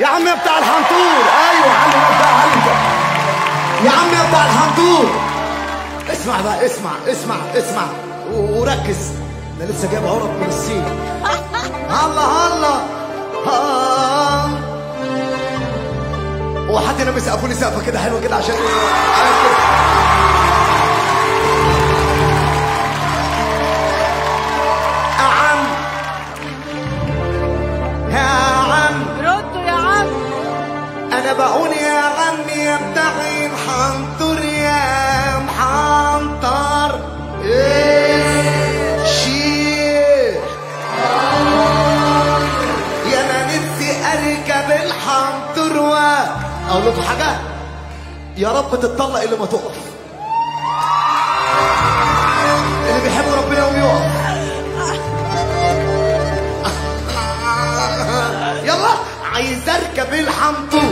يا عم بتاع الحنطور. ايوه يا عم بتاع يا عم بتاع الحنطور. اسمع بقى، اسمع اسمع اسمع وركز، انا لسه جايب عرب من الصين. الله الله هو حد انا بيسقف لي سقفه كده حلوه كده عشان بقول يا عمي يا بتاعي الحنطور يا محنطر شيخ، يا انا نفسي اركب الحنطور اقول لكم حاجه، يا رب تتطلق اللي ما تقف، اللي بيحب ربنا ويقف. يلا عايز اركب الحنطور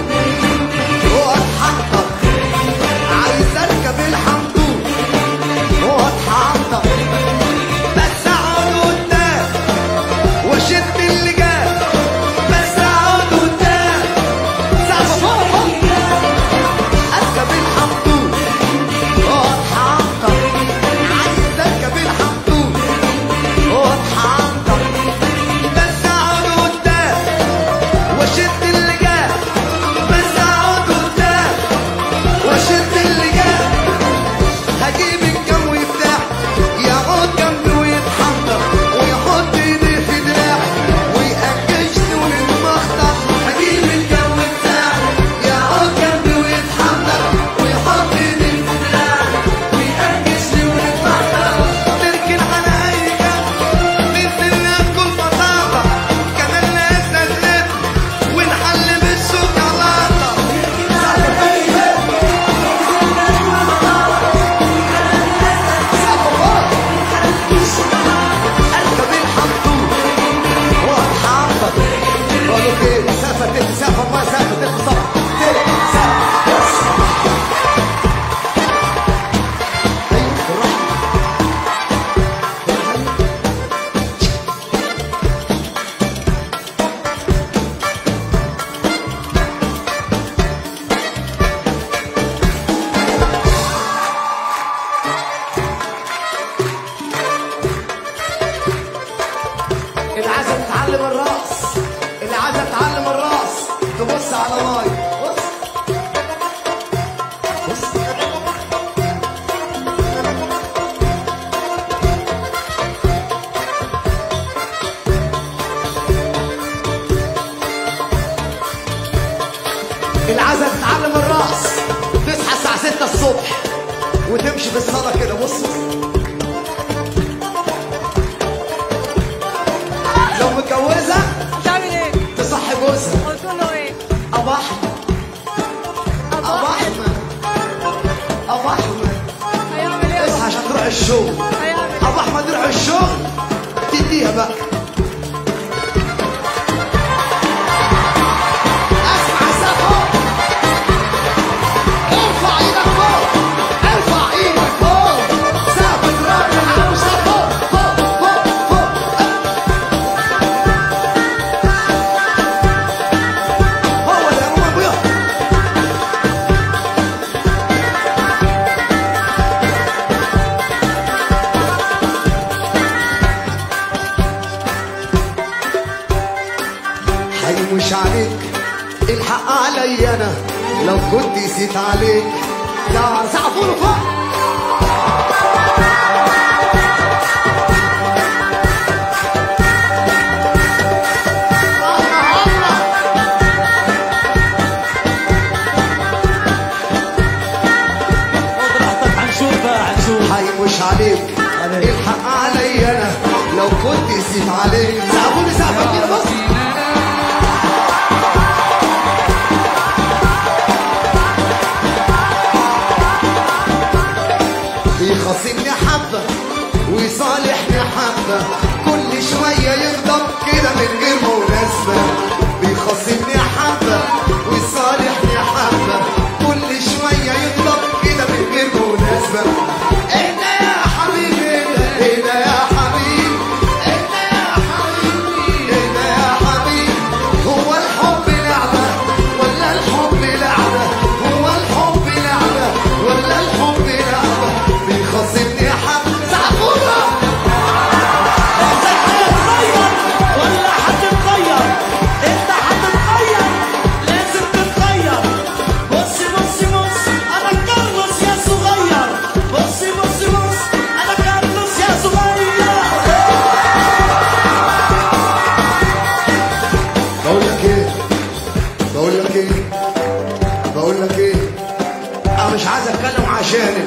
انا مش عايز اتكلم عشانك،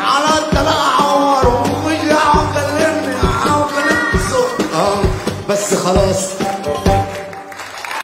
على انت بقى عوار ومش دعوه كلمني، عاوز كلمني الصوت بس خلاص.